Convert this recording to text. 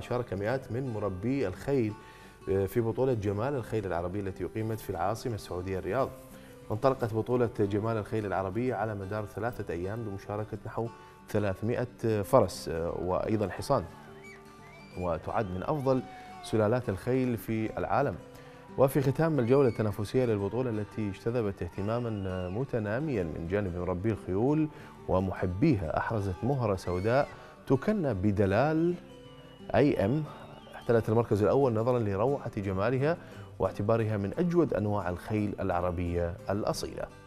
شارك مئات من مربي الخيل في بطولة جمال الخيل العربية التي أقيمت في العاصمة السعودية الرياض. وانطلقت بطولة جمال الخيل العربية على مدار 3 أيام بمشاركة نحو 300 فرس وأيضا حصان، وتعد من أفضل سلالات الخيل في العالم. وفي ختام الجولة التنافسية للبطولة التي اجتذبت اهتماما متناميا من جانب مربي الخيول ومحبيها، أحرزت مهرة سوداء تكنى بدلال IM، احتلت المركز الأول نظرا لروعة جمالها واعتبارها من أجود أنواع الخيل العربية الأصيلة.